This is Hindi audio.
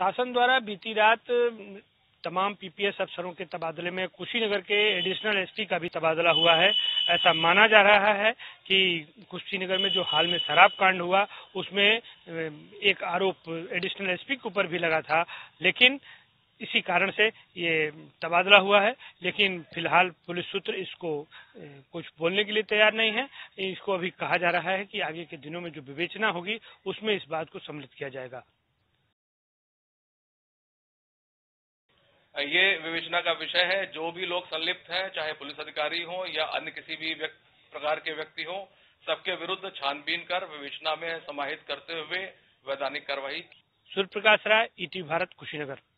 शासन द्वारा बीती रात तमाम पीपीएस अफसरों के तबादले में कुशीनगर के एडिशनल एसपी का भी तबादला हुआ है। ऐसा माना जा रहा है कि कुशीनगर में जो हाल में शराब कांड हुआ उसमें एक आरोप एडिशनल एसपी के ऊपर भी लगा था, लेकिन इसी कारण से ये तबादला हुआ है। लेकिन फिलहाल पुलिस सूत्र इसको कुछ बोलने के लिए तैयार नहीं है। इसको अभी कहा जा रहा है कि आगे के दिनों में जो विवेचना होगी उसमें इस बात को सम्मिलित किया जाएगा। ये विवेचना का विषय है। जो भी लोग संलिप्त हैं, चाहे पुलिस अधिकारी हो या अन्य किसी भी प्रकार के व्यक्ति हो, सबके विरुद्ध छानबीन कर विवेचना में समाहित करते हुए वैधानिक कार्रवाई। सूर्य प्रकाश राय, ईटीवी भारत, कुशीनगर।